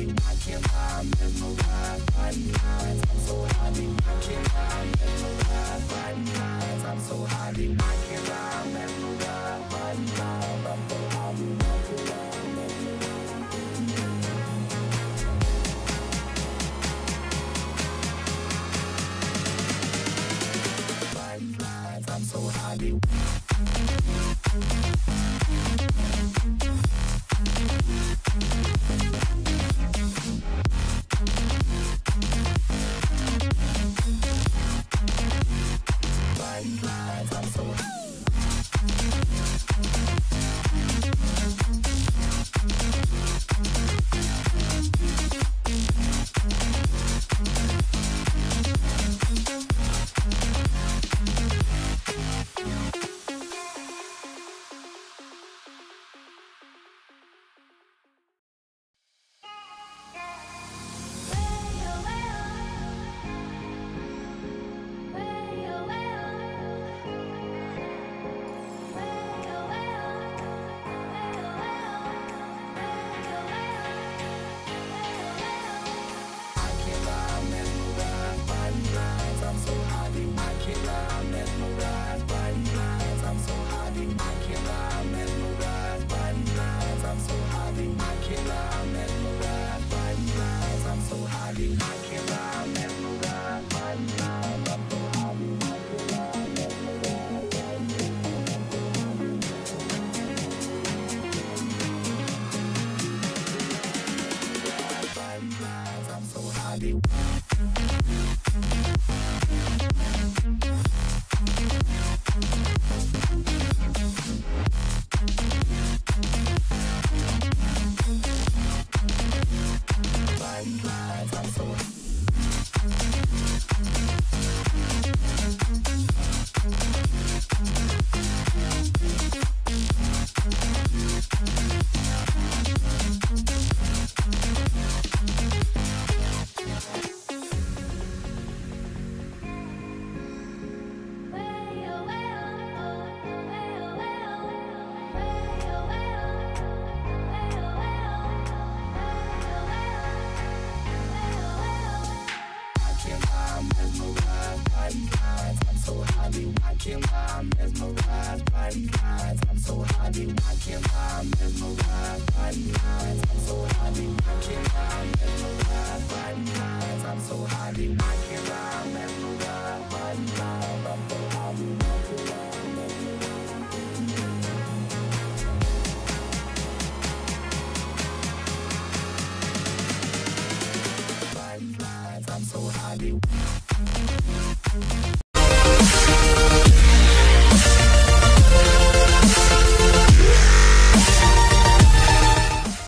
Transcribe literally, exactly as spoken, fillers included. I'm so happy, I can't lie, mesmerized, I'm so